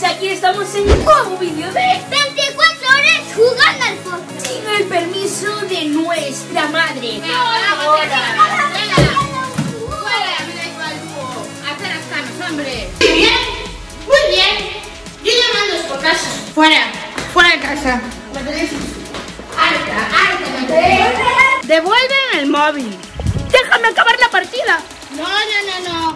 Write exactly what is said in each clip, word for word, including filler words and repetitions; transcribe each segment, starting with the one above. pues aquí estamos en un nuevo vídeo de veinticuatro horas jugando al Fortnite sin el permiso de nuestra madre. ¡No, no, no! ¡Fuera! ¡Me da igual, Hugo! ¡Atrás estamos, hombre! ¡Muy bien! ¡Muy bien! Yo ya mando por casa. ¡Fuera! ¡Fuera de casa! ¡Me tenéis harta, harta! ¡Me tenéis! ¡Devuelven el móvil! ¡Déjame acabar la partida! ¡No, no, no, no!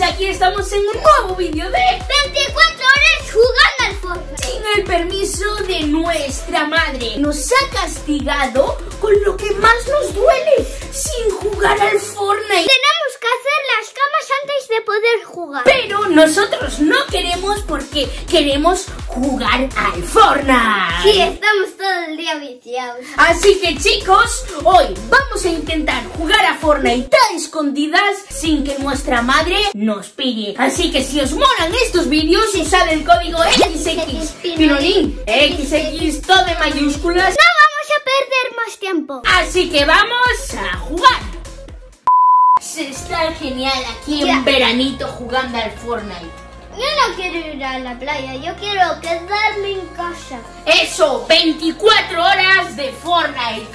Aquí estamos en un nuevo vídeo de veinticuatro horas jugando al Fortnite sin el permiso de nuestra madre. Nos ha castigado con lo que más nos duele, sin jugar al Fortnite. Tenemos que hacer las camas antes de poder jugar, pero nosotros no queremos porque queremos jugar al Fortnite. Sí, estamos todo el día viciados. Así que chicos, hoy vamos a intentar jugar a Fortnite a escondidas sin que nuestra madre nos pille. Así que si os molan estos vídeos, usad el código equis equis Pinolín equis equis, todo en mayúsculas. No vamos a perder más tiempo, así que vamos a jugar. Se está genial aquí en veranito jugando al Fortnite. Yo no quiero ir a la playa, yo quiero quedarme en casa. Eso, veinticuatro horas de Fortnite,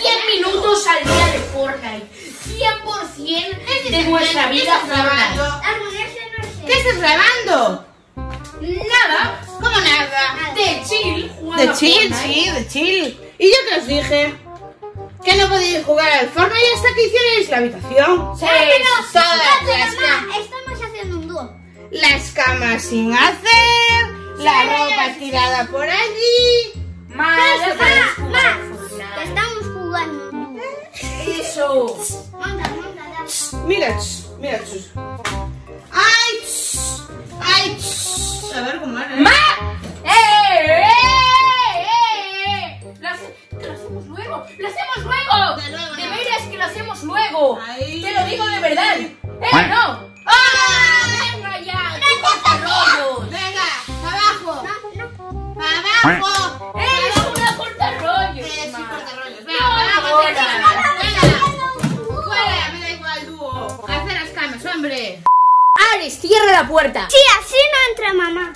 cien minutos al día de Fortnite, cien por ciento de nuestra vida Fortnite. ¿Qué estás grabando? Nada, como nada, de chill. De chill, sí, de chill. ¿Y yo qué os dije? Que no podéis jugar al Fortnite hasta que hicierais la habitación. Sí, todas. Las camas sin hacer, sí, la ropa tirada por allí. Más, más, más. Estamos jugando. Eso. Monta, monta, dale. Mira, mira. Ay, ay. A ver cómo era. ¡Ma! ¡Eh, eh, eh! Lo hacemos luego. ¡Lo hacemos luego! De, luego, de veras que lo hacemos luego. Ahí. Te lo digo de verdad. ¡Eh, no! ¡Abajo! ¡Eh! ¡Es una cortarrollos! ¡Es una cortarrollos! ¡Venga, vamos! ¡Venga! ¡Fuera! ¡Me da igual, dúo! ¡Haz las camas, hombre! ¡Ares, cierra la puerta! ¡Sí, así no entra mamá!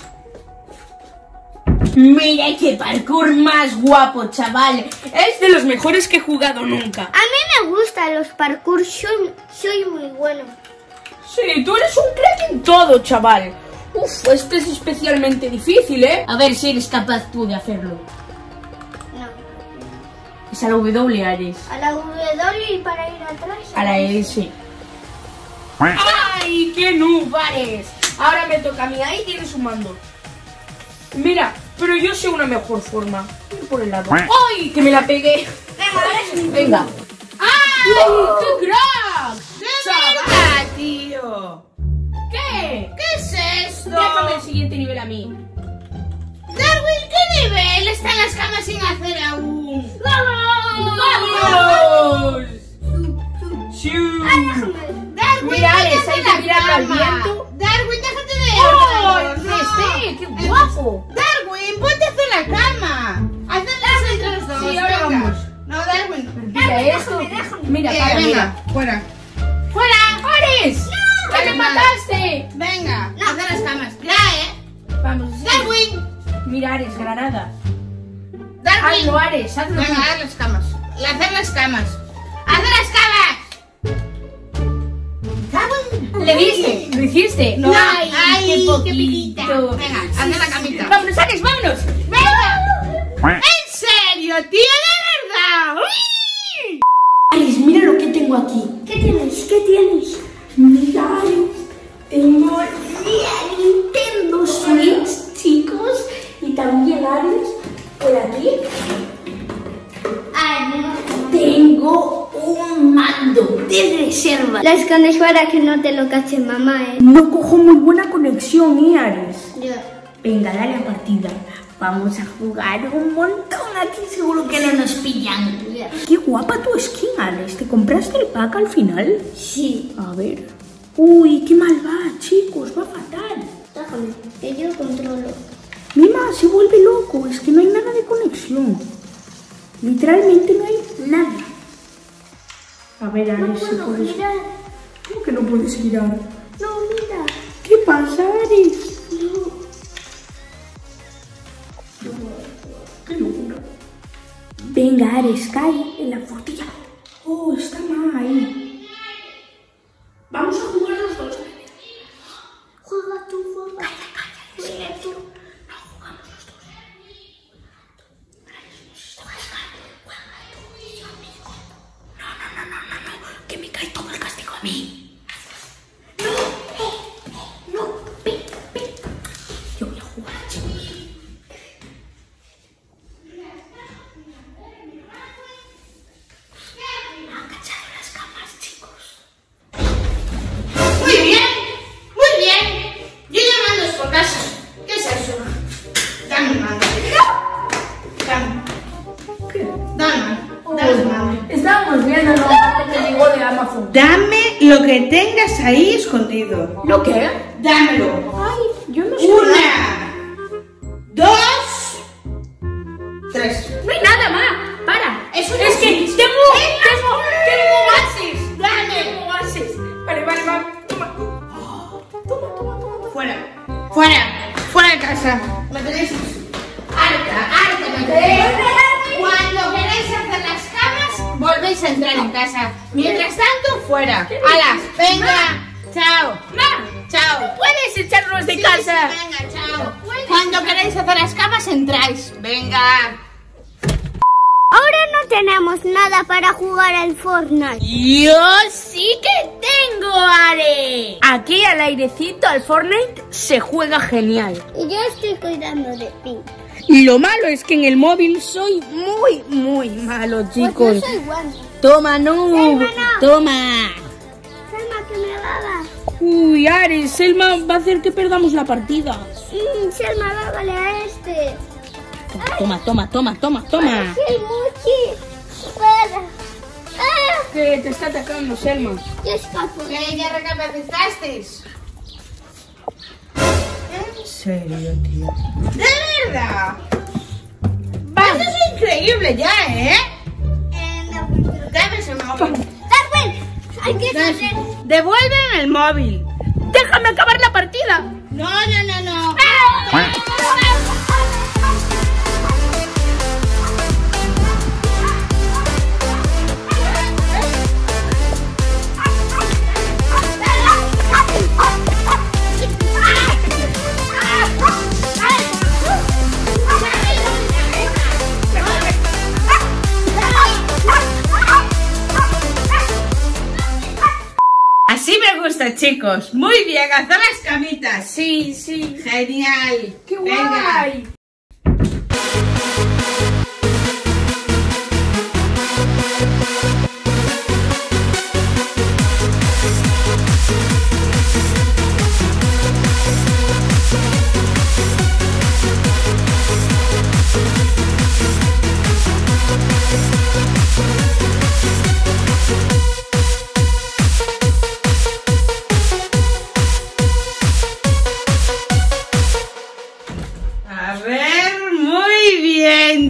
¡Mira qué parkour más guapo, chaval! ¡Es de los mejores que he jugado nunca! A mí me gustan los parkour, soy, soy muy bueno. Sí, tú eres un crack en todo, chaval. Uf, este es especialmente difícil, ¿eh? A ver si eres capaz tú de hacerlo. No. Es a la W, Ares. A la W y para ir atrás. A la S. ¡Ay, qué noob, Ares! Ahora me toca a mí. Ahí tienes un mando. Mira, pero yo sé una mejor forma. Por el lado. ¡Ay, que me la pegué! Venga, Ares. Venga. ¡Ay, qué crack! ¡Chaval, tío! ¿Qué? ¿Qué es esto? Déjame el siguiente nivel a mí. Darwin, ¿qué nivel? Están las camas sin hacer aún. ¡Vamos! ¡Vamos! Darwin, mira, Ares, hay que mirar al viento. Darwin, déjate de... ¡Oh, no! ¡Qué guapo! Darwin, ponte a hacer la cama. Haz las entre los dos. Sí, ahora vamos. No, Darwin. Mira esto. Mira, para, mira. ¡Fuera! ¡Fuera, Ares! ¡Que te mataste! Venga, no, haz las camas. Ya, eh. Vamos. Sí. Darwin. Mira, Ares, granada. Darwin. Hazlo, Ares, hazlo. Venga, haz las camas. Haz las camas. ¡Haz las camas! Darwin. ¿Le viste? ¿Lo hiciste? No. ¡Ay, ay, qué pilita! Venga, sí, haz la camita. Sí. ¡Vámonos, Ares, vámonos! ¡Venga! ¿En serio, tío? ¡De verdad! ¡Uy! Ares, mira lo que tengo aquí. ¿Qué tienes? ¿Qué tienes? Mira, tengo la Nintendo Switch, chicos, y también, Ares, por aquí, tengo un mando de reserva. La escondes para que no te lo cache mamá, ¿eh? No cojo muy buena conexión, ¿eh, Ares? Yo. Venga, dale a partida. Vamos a jugar un montón aquí, seguro que no nos pillan. Qué guapa tu skin, Ares. ¿Te compraste el pack al final? Sí. A ver. Uy, qué mal va, chicos. Va fatal. Déjame, que yo controlo. Mima, se vuelve loco. Es que no hay nada de conexión. Literalmente no hay nada. A ver, Ares, no puedo puedes... girar. ¿Cómo que no puedes girar? No, mira. ¿Qué pasa, Ares? No. No. Qué locura. Venga, Ares, cae en la fortilla. Oh, está mal ahí. Vamos a jugar los dos. Juega tú, juega. Calla, calla. Juega tú. No, jugamos los dos. Ares, nos está cascando. Juega tú y yo me escondo. No, no, no, no, no, no. Que me cae todo el castigo a mí. No, no, no. Ven, ven. Yo voy a jugar, chicos. Dame lo que tengas ahí escondido. ¿Lo qué? Dámelo. Ay, yo no sé. Una, dos, tres. No hay nada más. Para. Es, un es que tengo, tengo, tengo bases. Dame. Tengo bases. Vale, vale, vale. Toma. Toma, toma, toma. Fuera. Fuera. Fuera de casa. Me tenéis harta, harta, me tenéis. Volvéis a entrar en casa. Mientras tanto, fuera. ¡Hala! ¡Venga! Ma. ¡Chao! ¡Ma! ¡Chao! ¡No puedes echarnos de sí, casa! ¡Venga, chao! Cuando queráis hacer las camas, entráis. ¡Venga! Ahora no tenemos nada para jugar al Fortnite. ¡Yo sí que tengo, Ares! Aquí al airecito, al Fortnite, se juega genial. Y yo estoy cuidando de ti. Lo malo es que en el móvil soy muy, muy malo, chicos. Pues yo soy bueno. Toma, no. Selma, no. Toma. Selma, que me babas. Uy, Ares, Selma va a hacer que perdamos la partida. Mm, Selma, bábale a este. Toma, toma, toma, toma, toma. ¡Ay, Muchi! ¡Para! ¡Ah! Que te está atacando, Selma. Yo escapo. ¿Qué? ¿Ya recapacitasteis? ¿En serio, tío? ¡De verdad! ¡Vamos! ¡Eso es increíble ya, eh! ¡Dame ese móvil! ¡Hay que salir! ¡Devuelven el móvil! ¡Déjame acabar la partida! ¡No, no, no, no! ¡Ah! Así me gusta, chicos. Muy bien, hasta las camitas. Sí, sí. Genial. ¡Qué guay! Venga.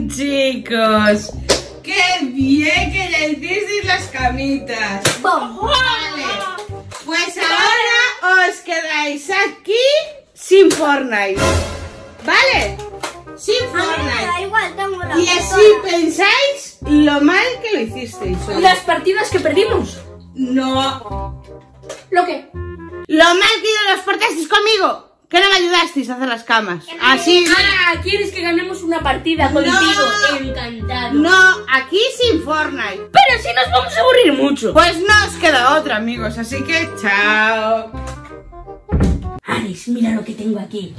Chicos, qué bien que les disteis las camitas. Vale, pues ahora os quedáis aquí sin Fortnite, ¿vale? Sin Fortnite. Y así pensáis lo mal que lo hicisteis. ¿Y las partidas que perdimos? No. ¿Lo qué? Lo mal que los portasteis conmigo. ¿Qué no me ayudasteis a hacer las camas? Así. Ah, ¿quieres que ganemos una partida contigo? No, encantado. No, aquí sin Fortnite. Pero si nos vamos a aburrir mucho. Pues no os queda otra, amigos, así que chao. Ares, mira lo que tengo aquí.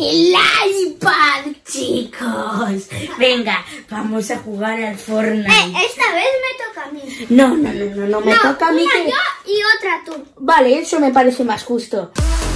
El iPad, chicos. Venga, vamos a jugar al Fortnite. Eh, esta vez me toca a mí. No, no, no, no, no me no, toca a mí. Una que... yo y otra tú. Vale, eso me parece más justo.